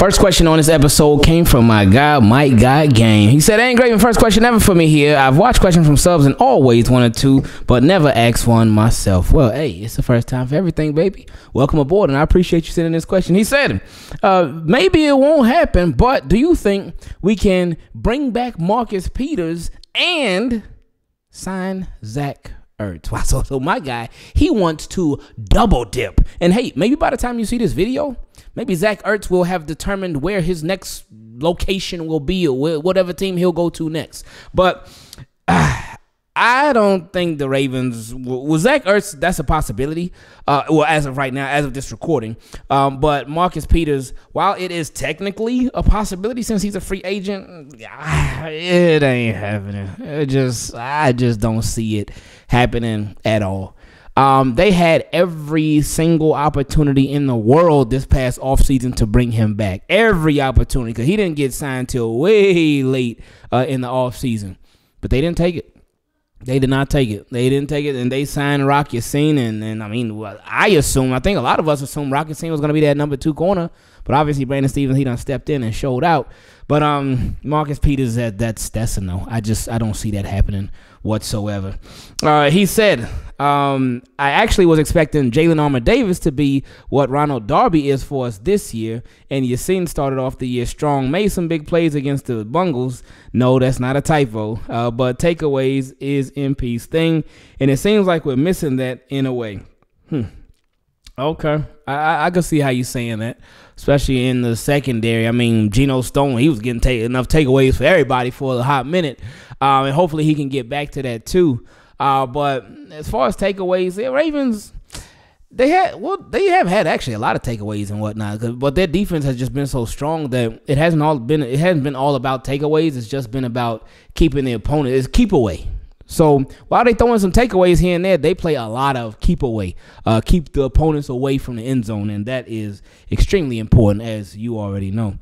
First question on this episode came from my guy, Mike Got Game. He said, "Ain't great, first question ever for me here. I've watched questions from subs and always wanted to, but never asked one myself." Well, hey, it's the first time for everything, baby. Welcome aboard, and I appreciate you sending this question. He said, "Maybe it won't happen, but do you think we can bring back Marcus Peters and sign Zach Ertz?" Wow, so my guy, he wants to double dip. And hey, maybe by the time you see this video, maybe Zach Ertz will have determined where his next location will be or whatever team he'll go to next. But I don't think the Ravens will. Zach Ertz, that's a possibility. Well, as of right now, as of this recording. But Marcus Peters, while it is technically a possibility since he's a free agent, it ain't happening. I just don't see it happening at all. They had every single opportunity in the world this past offseason to bring him back. Every opportunity, because he didn't get signed till way late in the offseason. But they didn't take it. They did not take it. They didn't take it, and they signed Rock Ya-Sin, and I mean, I think a lot of us assumed Rock Ya-Sin was going to be that number 2 corner, but obviously Brandon Stevens, he done stepped in and showed out. But Marcus Peters, that's a no. I don't see that happening whatsoever. He said, "I actually was expecting Jalen Armour-Davis to be what Ronald Darby is for us this year, and Ya-Sin started off the year strong, made some big plays against the Bungles." No, that's not a typo. But takeaways is MP's thing, and it seems like we're missing that in a way. Okay, I can see how you're saying that, especially in the secondary. I mean, Geno Stone, he was getting enough takeaways for everybody for a hot minute, and hopefully he can get back to that too. But as far as takeaways, the Ravens, they have had actually a lot of takeaways and whatnot, but their defense has just been so strong that it hasn't been all about takeaways. It's just been about keeping the opponent. It's keep away. So while they throwing some takeaways here and there, they play a lot of keep away, keep the opponents away from the end zone, and that is extremely important, as you already know.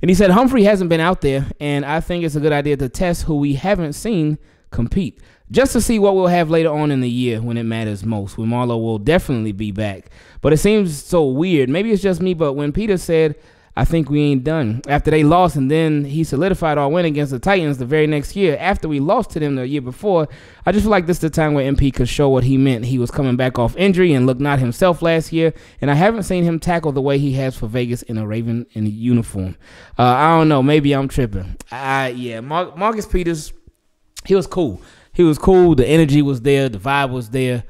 And he said Humphrey hasn't been out there, and I think it's a good idea to test who we haven't seen compete, just to see what we'll have later on in the year when it matters most, when Marlo will definitely be back. But it seems so weird. Maybe it's just me, but when Peter said, "I think we ain't done," after they lost, and then he solidified our win against the Titans the very next year after we lost to them the year before, I just feel like this is the time where MP could show what he meant. He was coming back off injury and looked not himself last year, and I haven't seen him tackle the way he has for Vegas in a Raven in a uniform. I don't know. Maybe I'm tripping. Yeah, Marcus Peters, he was cool. He was cool. The energy was there. The vibe was there.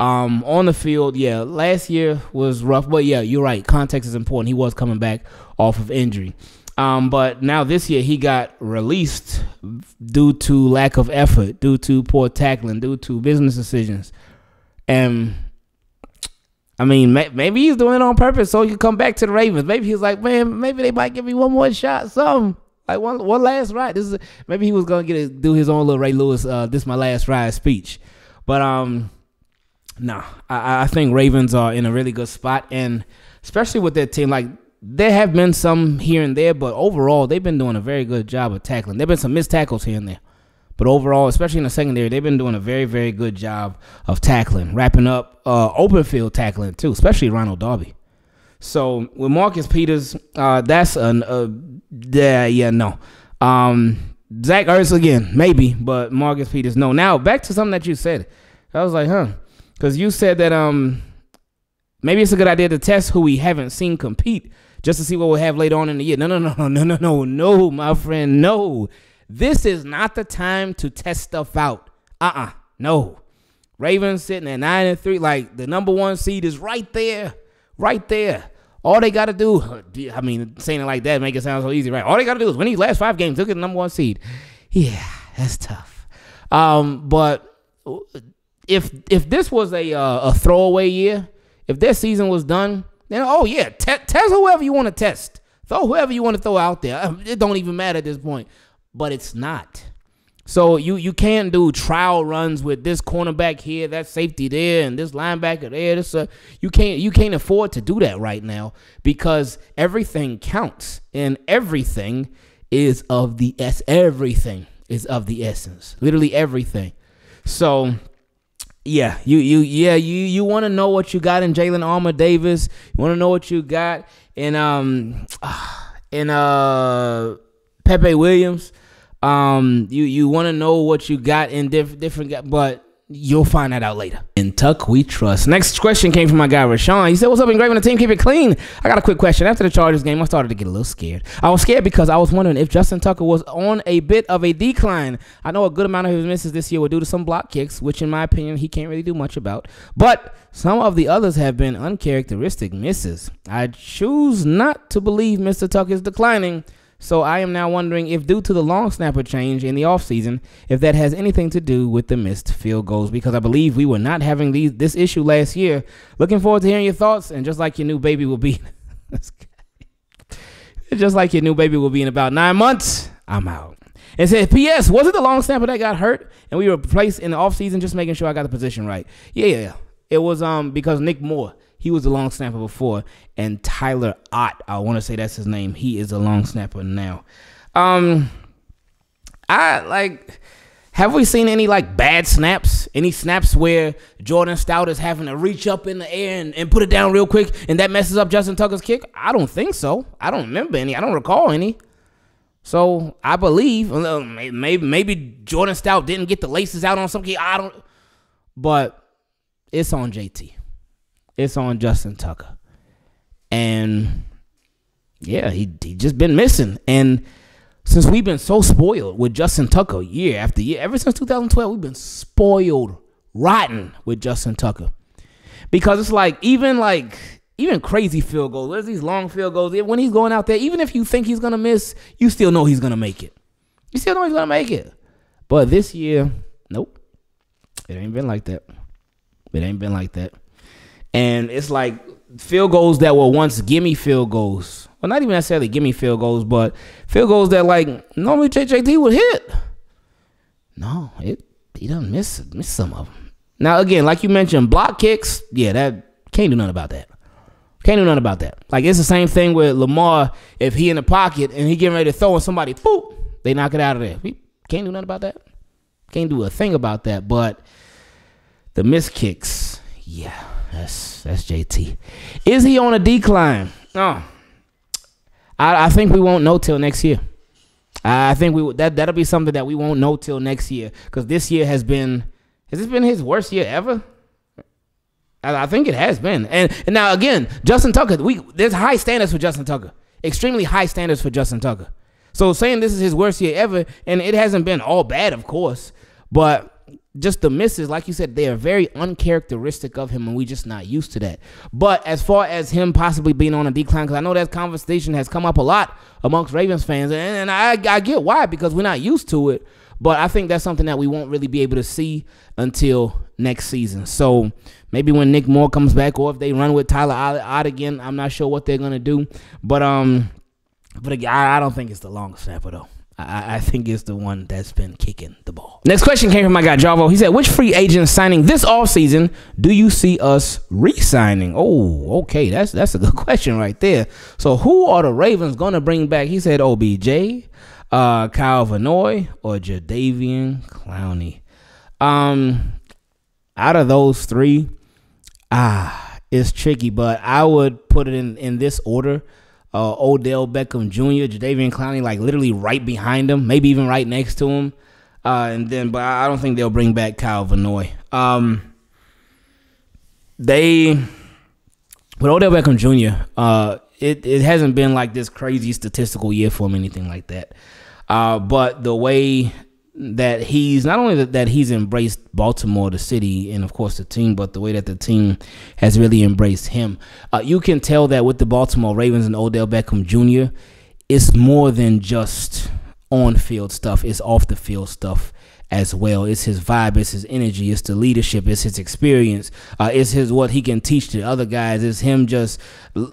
On the field, yeah, last year was rough, but yeah, you're right. Context is important. He was coming back off of injury. But now this year he got released due to lack of effort, due to poor tackling, due to business decisions. And I mean, maybe he's doing it on purpose so he can come back to the Ravens. Maybe he's like, man, maybe they might give me one more shot, something. Like one last ride. This is maybe he was gonna do his own little Ray Lewis, "This my last ride" speech. But nah, I think Ravens are in a really good spot, and especially with their team. Like, there have been some here and there, but overall, they've been doing a very good job of tackling. There have been some missed tackles here and there, but overall, especially in the secondary, they've been doing a very, very good job of tackling, wrapping up open field tackling too, especially Ronald Darby. So with Marcus Peters, that's an yeah, no. Zach Ertz again, maybe, but Marcus Peters, no. Now back to something that you said. I was like, huh. Because you said that maybe it's a good idea to test who we haven't seen compete just to see what we'll have later on in the year. No, my friend, no. This is not the time to test stuff out. No. Ravens sitting at 9-3, like the number 1 seed is right there, right there. All they got to do, I mean, saying it like that make it sound so easy, right? All they got to do is win these last 5 games, look at the number 1 seed. Yeah, that's tough. But if this was a throwaway year, if their season was done, then oh yeah, test whoever you want to test, throw whoever you want to throw out there. It don't even matter at this point. But it's not. So you can't do trial runs with this cornerback here, that safety there, and this linebacker there. You can't afford to do that right now because everything counts and everything is of the everything is of the essence. Literally everything. So. Yeah, you want to know what you got in Jalen Armour-Davis. You want to know what you got in and Pepe Williams. You want to know what you got in different, but you'll find that out later. In Tuck we trust. Next question came from my guy Rashawn. He said, "What's up, Engraving? The team keep it clean. I got a quick question. After the Chargers game, I started to get a little scared. I was scared because I was wondering if Justin Tucker was on a bit of a decline. I know a good amount of his misses this year were due to some block kicks, which in my opinion he can't really do much about. But some of the others have been uncharacteristic misses. I choose not to believe Mr. Tucker is declining. So I am now wondering if, due to the long snapper change in the offseason, if that has anything to do with the missed field goals, because I believe we were not having this issue last year. Looking forward to hearing your thoughts, and just like your new baby will be just like your new baby will be in about 9 months, I'm out." And said, "P.S. was it the long snapper that got hurt and we were replaced in the offseason? Just making sure I got the position right." Yeah. It was because Nick Moore, he was a long snapper before, and Tyler Ott, I want to say that's his name, he is a long snapper now. Have we seen any bad snaps? Any snaps where Jordan Stout is having to reach up in the air and put it down real quick, and that messes up Justin Tucker's kick? I don't think so. I don't remember any. I don't recall any. So I believe maybe Jordan Stout didn't get the laces out on some kick. I don't. But it's on JT. It's on Justin Tucker. And, yeah, he just been missing. And since we've been so spoiled with Justin Tucker year after year, ever since 2012, we've been spoiled rotten with Justin Tucker. Because it's even crazy field goals. There's these long field goals. When he's going out there, even if you think he's going to miss, you still know he's going to make it. You still know he's going to make it. But this year, nope. It ain't been like that. It ain't been like that. And it's field goals that were once gimme field goals. Well, not even necessarily gimme field goals, but field goals that normally JJD would hit. No, he doesn't miss some of them. Now, again, like you mentioned, block kicks. Yeah, that can't do nothing about that. Can't do nothing about that. It's the same thing with Lamar. If he in the pocket and he getting ready to throw and somebody, boop, they knock it out of there. We can't do nothing about that. Can't do a thing about that. But the missed kicks, yeah. That's JT. Is he on a decline? No. I think we won't know till next year. I think that'll be something that we won't know till next year, because this year has been his worst year ever. I think it has been. And now again, Justin Tucker, there's high standards for Justin Tucker. Extremely high standards for Justin Tucker. So saying this is his worst year ever, and it hasn't been all bad, of course, but just the misses, like you said, they are very uncharacteristic of him, and we just not used to that. But as far as him possibly being on a decline, because I know that conversation has come up a lot amongst Ravens fans, and I get why, because we're not used to it. But I think that's something that we won't really be able to see until next season. So maybe when Nick Moore comes back, or if they run with Tyler Ott again, I'm not sure what they're going to do. But again, I don't think it's the long snapper, though. I think it's the one that's been kicking the ball. Next question came from my guy, Javo. He said, "Which free agent signing this offseason do you see us re-signing?" Oh, okay. That's a good question right there. So who are the Ravens going to bring back? He said OBJ, Kyle Vannoy, or Jadeveon Clowney. Out of those three, it's tricky, but I would put it in this order. Odell Beckham Jr., Jadeveon Clowney, literally right behind him, maybe even right next to him. But I don't think they'll bring back Kyle Vannoy. With Odell Beckham Jr., it hasn't been this crazy statistical year for him, anything like that. But the way that he's, not only that he's embraced Baltimore, the city, and of course the team, but the way that the team has really embraced him. You can tell that with the Baltimore Ravens and Odell Beckham Jr., it's more than just on-field stuff. It's off-the-field stuff as well. It's his vibe. It's his energy. It's the leadership. It's his experience. It's his what he can teach to other guys. It's him just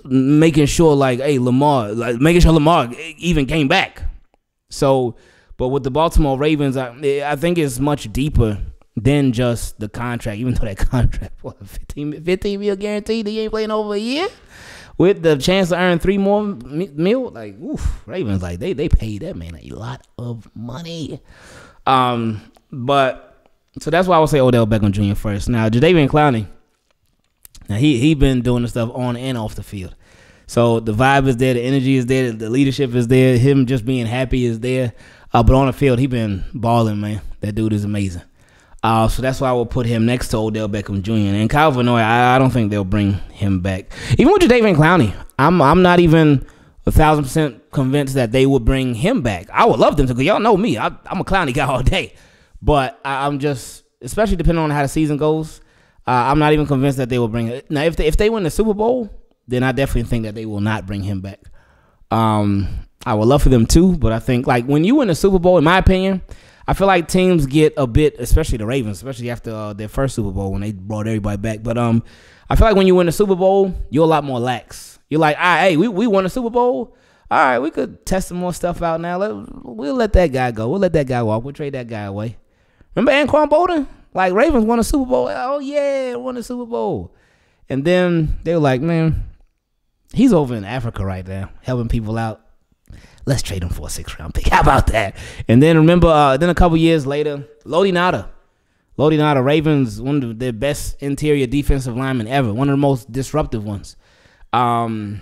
making sure, hey, Lamar, making sure Lamar even came back. So, but with the Baltimore Ravens, I think it's much deeper than just the contract, even though that contract was 15 mil guaranteed. He ain't playing over a year with the chance to earn 3 more mil. Oof, Ravens, they paid that man a lot of money. So that's why I would say Odell Beckham Jr. first. Now, Jadeveon Clowney, now he been doing the stuff on and off the field. So the vibe is there, the energy is there, the leadership is there, him just being happy is there. But on the field, he been balling, man. That dude is amazing. So that's why I will put him next to Odell Beckham Jr. And Kyle Vannoy, I don't think they'll bring him back. Even with Jadeveon Clowney, I'm not even 1,000% convinced that they would bring him back. I would love them to, because y'all know me. I'm a Clowney guy all day. But I'm just, especially depending on how the season goes, I'm not even convinced that they will bring it. Now, if they win the Super Bowl, then I definitely think that they will not bring him back. I would love for them to, but I think, like, when you win the Super Bowl, in my opinion, I feel like teams get a bit, especially the Ravens, especially after their first Super Bowl when they brought everybody back. But I feel like when you win the Super Bowl, you're a lot more lax. You're like, all right, hey, we won the Super Bowl. All right, we could test some more stuff out now. We'll let that guy go. We'll let that guy walk. We'll trade that guy away. Remember Anquan Bowden? Like, Ravens won a Super Bowl. Oh, yeah, won a Super Bowl. And then they were like, man, he's over in Africa right now helping people out. Let's trade him for a 6th round pick. How about that? And then remember, then a couple years later, Haloti Ngata, Ravens, one of their best interior defensive linemen ever, one of the most disruptive ones. Then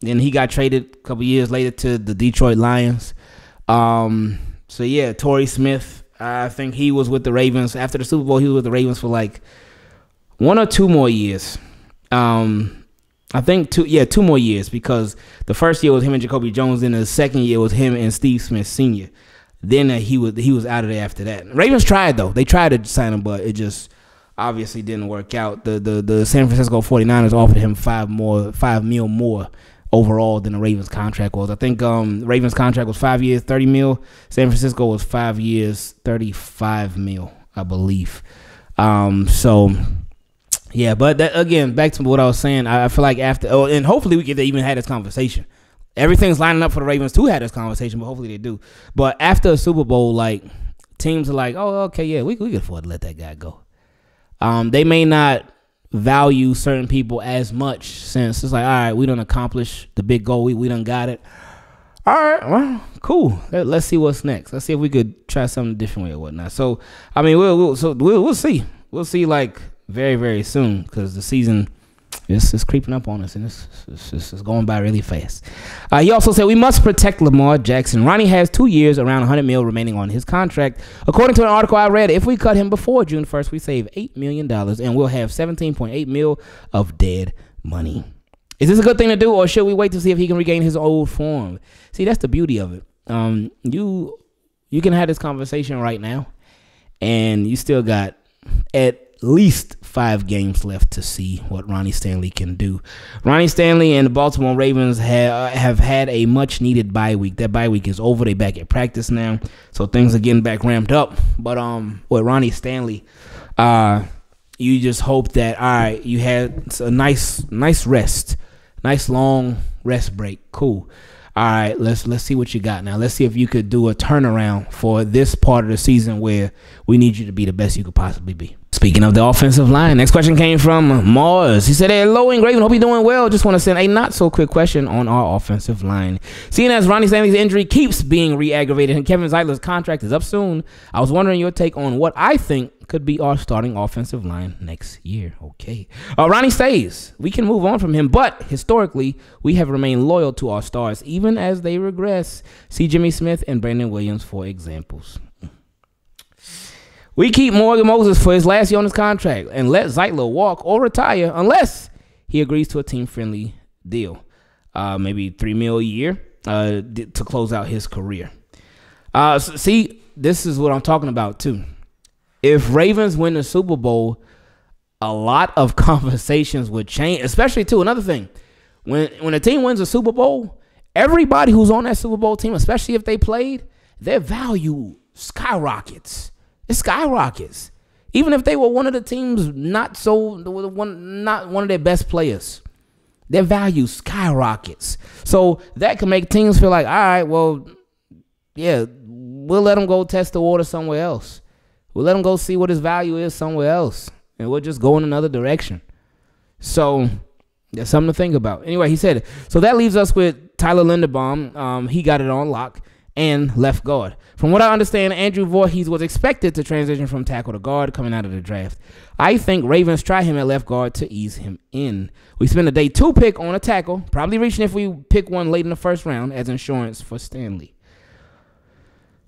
he got traded a couple years later to the Detroit Lions. So yeah, Torrey Smith, I think he was with the Ravens after the Super Bowl. He was with the Ravens for like 1 or 2 more years. I think two more years, because the first year was him and Jacoby Jones, and the second year was him and Steve Smith Sr. Then he was out of there after that. Ravens tried, though. They tried to sign him, but it just obviously didn't work out. The San Francisco 49ers offered him $5 million more overall than the Ravens contract was. I think Ravens contract was 5 years, $30 million. San Francisco was 5 years, $35 million, I believe. So yeah, but that, again, back to what I was saying, I feel like after, oh, and hopefully we could even have this conversation. Everything's lining up for the Ravens to have this conversation, but hopefully they do. But after a Super Bowl, like, teams are like, oh, okay, yeah, we can afford to let that guy go. They may not value certain people as much, since it's like, all right, we done accomplished the big goal. We done got it. All right, well, cool. Let's see what's next. Let's see if we could try something different or whatnot. So, I mean, we'll see. We'll see, like, very, very soon, because the season is creeping up on us, and it's going by really fast. He also said, we must protect Lamar Jackson. Ronnie has 2 years, around $100 million remaining on his contract. According to an article I read, if we cut him before June 1st, we save $8 million, and we'll have $17.8 million of dead money. Is this a good thing to do, or should we wait to see if he can regain his old form? See, that's the beauty of it. You can have this conversation right now, and you still got at least 5 games left to see what Ronnie Stanley can do. Ronnie Stanley and the Baltimore Ravens have had a much needed bye week. That bye week is over. They back at practice now, so things are getting back ramped up. But with Ronnie Stanley, you just hope that, all right, you had a nice rest, nice long rest break. Cool. All right, let's see what you got now. Let's see if you could do a turnaround for this part of the season where we need you to be the best you could possibly be. Speaking of the offensive line, next question came from Mars. He said, hello, Engraven. Hope you're doing well. Just want to send a not-so-quick question on our offensive line. Seeing as Ronnie Stanley's injury keeps being re-aggravated and Kevin Zeitler's contract is up soon, I was wondering your take on what I think could be our starting offensive line next year. Okay. Ronnie stays. We can move on from him, but historically, we have remained loyal to our stars, even as they regress. See Jimmy Smith and Brandon Williams for examples. We keep Morgan Moses for his last year on his contract and let Zeitler walk or retire unless he agrees to a team-friendly deal, maybe $3 million a year to close out his career. So see, this is what I'm talking about, too. If Ravens win the Super Bowl, a lot of conversations would change, especially, too, another thing. When a team wins a Super Bowl, everybody who's on that Super Bowl team, especially if they played, their value skyrockets. It skyrockets, even if they were one of the teams not one of their best players. Their value skyrockets, so that can make teams feel like, all right, well, yeah, we'll let him go test the water somewhere else. We'll let him go see what his value is somewhere else, and we'll just go in another direction. So that's something to think about. Anyway, he said, so that leaves us with Tyler Linderbaum. He got it on lock. and left guard. From what I understand, Andrew Voorhees was expected to transition from tackle to guard coming out of the draft. I think Ravens try him at left guard to ease him in. We spend a day 2 pick on a tackle, probably reaching if we pick one late in the first round as insurance for Stanley.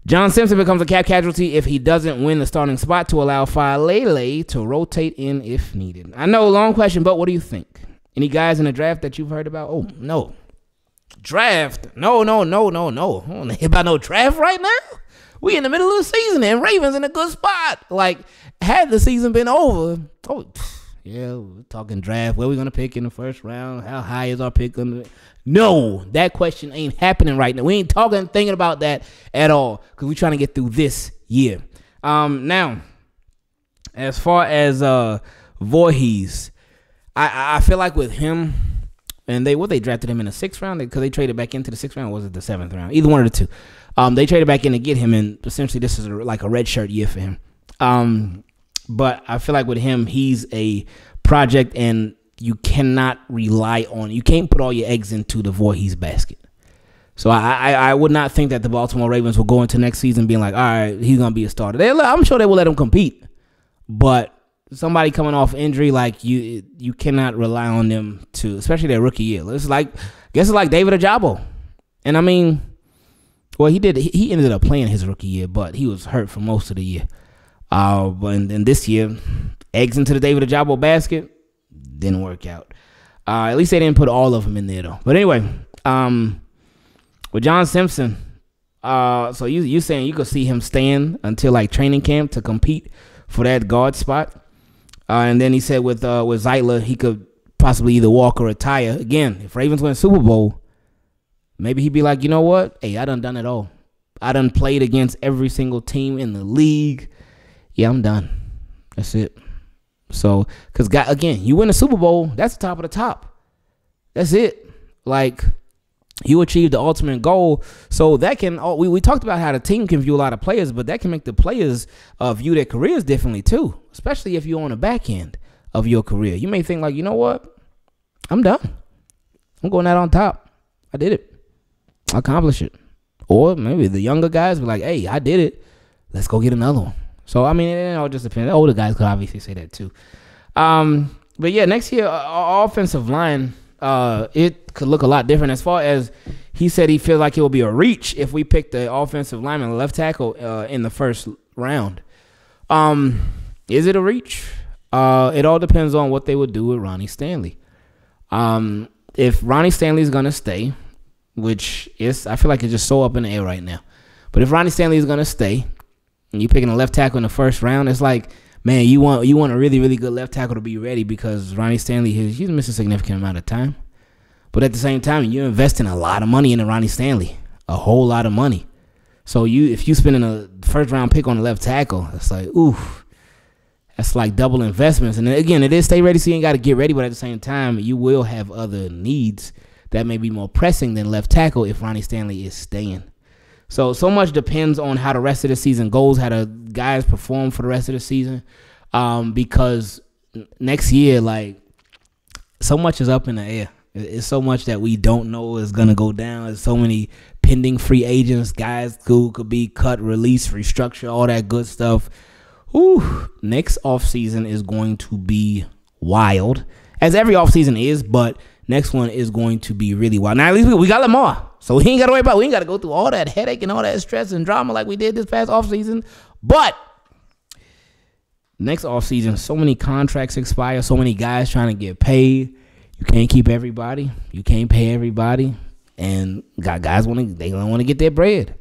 John Simpson becomes a cap casualty if he doesn't win the starting spot to allow Falele to rotate in if needed. I know, long question, but what do you think? Any guys in the draft that you've heard about? Oh, no. Draft? No. I don't want to hear about no draft right now. We in the middle of the season, and Ravens in a good spot. Like, had the season been over, oh, yeah, we're talking draft. Where are we going to pick in the first round? How high is our pick going to be? No, that question ain't happening right now. We ain't thinking about that at all because we're trying to get through this year. Now, as far as Voorhees, I feel like with him, and they drafted him in the 6th round because they traded back into the 6th round. Or was it the 7th round? Either one of the two. They traded back in to get him, and essentially this is like a redshirt year for him. But I feel like with him, he's a project, and you cannot rely on, you can't put all your eggs into the Voorhees basket. So I would not think that the Baltimore Ravens will go into next season being like, all right, he's going to be a starter. I'm sure they will let him compete, but somebody coming off injury, like you cannot rely on them to, especially their rookie year. It's like, I guess it's like David Ajabo. And I mean, well, he ended up playing his rookie year, but he was hurt for most of the year. And this year, eggs into the David Ajabo basket didn't work out. At least they didn't put all of them in there, though. But anyway, with John Simpson, so you saying you could see him staying until like training camp to compete for that guard spot, and then he said with Zeitler he could possibly either walk or retire. Again, if Ravens win Super Bowl, maybe he'd be like, you know what? Hey, I done it all. I done played against every single team in the league. Yeah, I'm done. That's it. So, because, again, you win the Super Bowl, that's the top of the top. That's it. Like, you achieved the ultimate goal. So, that can – we talked about how the team can view a lot of players, but that can make the players view their careers differently too, especially if you're on the back end of your career. You may think, like, you know what? I'm done. I'm going out on top. I did it. I accomplished it. Or maybe the younger guys be like, hey, I did it. Let's go get another one. So, I mean, it all just depends. The older guys could obviously say that, too. But, yeah, next year, our offensive line, it could look a lot different. As far as he said he feels like it will be a reach if we pick the offensive lineman, left tackle, in the first round. Is it a reach? It all depends on what they would do with Ronnie Stanley. If Ronnie Stanley's going to stay, which is, I feel like it's just so up in the air right now. But if Ronnie Stanley is going to stay, and you're picking a left tackle in the first round, it's like, man, you want a really, really good left tackle to be ready because Ronnie Stanley, he's missed a significant amount of time. But at the same time, you're investing a lot of money into Ronnie Stanley, a whole lot of money. So if you spending a first-round pick on the left tackle, it's like, oof, that's like double investments. And again, it is stay ready, so you ain't got to get ready. But at the same time, you will have other needs that may be more pressing than left tackle if Ronnie Stanley is staying. So much depends on how the rest of the season goes, how the guys perform for the rest of the season, because next year, like, so much is up in the air. It's so much that we don't know is going to go down. There's so many pending free agents, guys who could be cut, released, restructured, all that good stuff. Ooh, next offseason is going to be wild, as every offseason is, but next one is going to be really wild. Now, at least we got Lamar. So we ain't got to worry about it. We ain't got to go through all that headache and all that stress and drama like we did this past offseason. But next offseason, so many contracts expire, so many guys trying to get paid. You can't keep everybody. You can't pay everybody. And guys want to get their bread.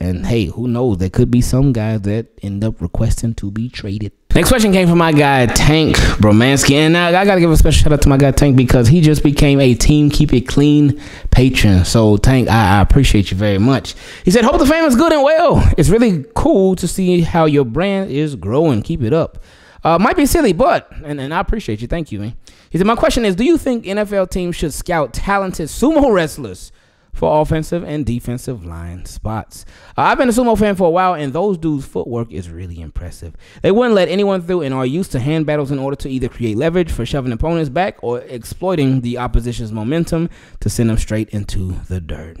And, hey, who knows? There could be some guys that end up requesting to be traded. Next question came from my guy, Tank Bromanski. And I got to give a special shout-out to my guy, Tank, because he just became a Team Keep It Clean patron. So, Tank, I appreciate you very much. He said, hope the fam is good and well. It's really cool to see how your brand is growing. Keep it up. Might be silly, but, and I appreciate you. Thank you, man. He said, my question is, do you think NFL teams should scout talented sumo wrestlers for offensive and defensive line spots? I've been a sumo fan for a while, and those dudes' footwork is really impressive. They wouldn't let anyone through and are used to hand battles in order to either create leverage for shoving opponents back or exploiting the opposition's momentum to send them straight into the dirt.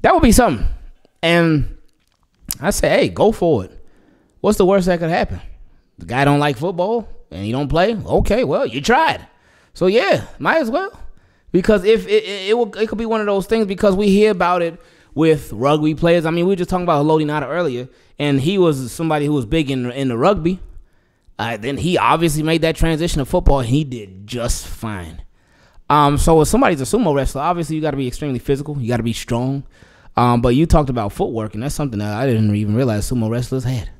That would be something. And I said, hey, go for it. What's the worst that could happen? The guy don't like football and he don't play? Okay, well, you tried. So, yeah, might as well. Because if it could be one of those things, because we hear about it with rugby players. I mean, we were just talking about Haloti Ngata earlier, and he was somebody who was big in the rugby. Then he obviously made that transition to football, and he did just fine. So if somebody's a sumo wrestler, obviously you got to be extremely physical. You got to be strong. But you talked about footwork, and that's something that I didn't even realize sumo wrestlers had.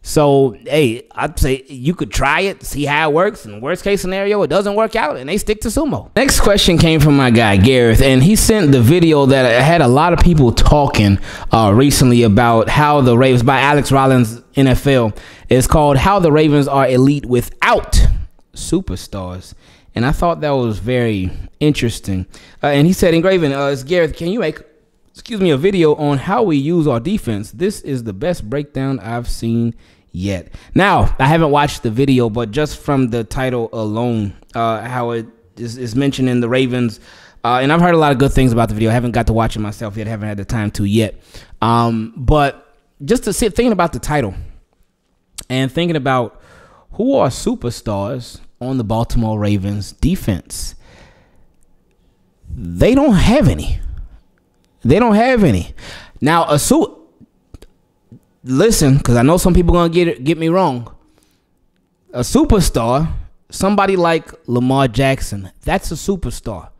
So, hey, I'd say you could try it, see how it works. In the worst case scenario, it doesn't work out, and they stick to sumo. Next question came from my guy, Gareth, and he sent the video that had a lot of people talking recently about how the Ravens, by Alex Rollins NFL, is called How the Ravens Are Elite Without Superstars. And I thought that was very interesting. And he said, Engraven, it's Gareth, can you make a video on how we use our defense? This is the best breakdown I've seen yet. Now, I haven't watched the video, but just from the title alone, how it is mentioned in the Ravens, and I've heard a lot of good things about the video. I haven't got to watch it myself yet. I haven't had the time to yet. But just to sit thinking about the title and thinking about who are superstars on the Baltimore Ravens defense, they don't have any. They don't have any. Now, listen, because I know some people going to get me wrong. A superstar, somebody like Lamar Jackson, that's a superstar.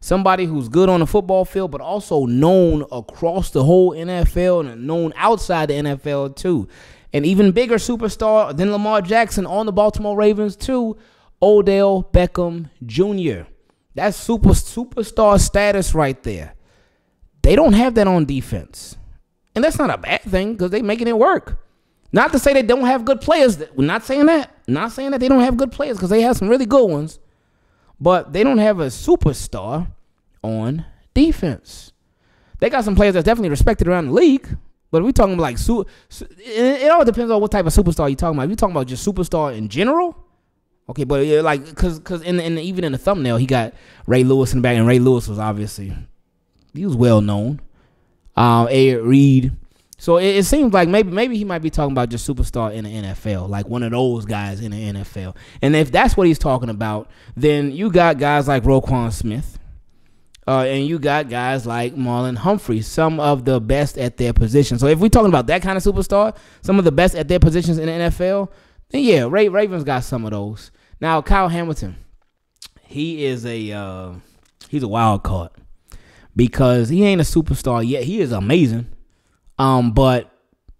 Somebody who's good on the football field, but also known across the whole NFL and known outside the NFL too. An even bigger superstar than Lamar Jackson on the Baltimore Ravens too, Odell Beckham Jr. That's superstar status right there. They don't have that on defense. And that's not a bad thing because they're making it work. Not to say they don't have good players. We're not saying that. Not saying that they don't have good players because they have some really good ones. But they don't have a superstar on defense. They got some players that's definitely respected around the league. But we're talking like, it all depends on what type of superstar you're talking about. If you're talking about just superstar in general, okay, but yeah, like, because even in the thumbnail, he got Ray Lewis in the back, and Ray Lewis was obviously, he was well known. Ed Reed. So it seems like maybe he might be talking about just superstar in the NFL, like one of those guys in the NFL. And if that's what he's talking about, then you got guys like Roquan Smith, and you got guys like Marlon Humphrey, some of the best at their position. So if we're talking about that kind of superstar, some of the best at their positions in the NFL, then yeah, Ravens got some of those. Now Kyle Hamilton, he is he's a wild card. Because he ain't a superstar yet. He is amazing. But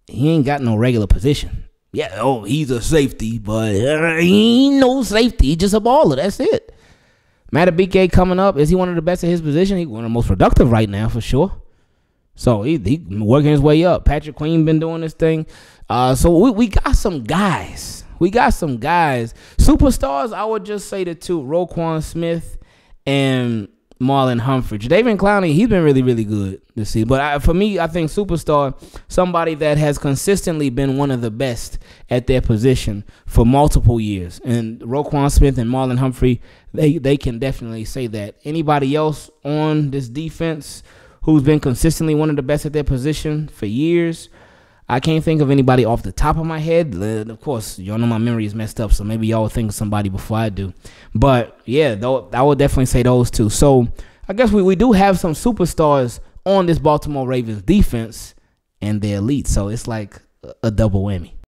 he ain't got no regular position. Yeah, oh, he's a safety, but he ain't no safety. He's just a baller. That's it. Matabike coming up. Is he one of the best at his position? He's one of the most productive right now for sure. So he working his way up. Patrick Queen been doing this thing. So we got some guys. We got some guys. Superstars, I would just say the two, Roquan Smith and Marlon Humphrey. Jadeveon Clowney, he's been really, really good this season. But for me, I think superstar, somebody that has consistently been one of the best at their position for multiple years. And Roquan Smith and Marlon Humphrey, they can definitely say that. Anybody else on this defense who's been consistently one of the best at their position for years, I can't think of anybody off the top of my head. Of course, y'all know my memory is messed up, so maybe y'all will think of somebody before I do. But, yeah, though, I would definitely say those two. So, I guess we do have some superstars on this Baltimore Ravens defense, and they're elite. So, it's like a double whammy.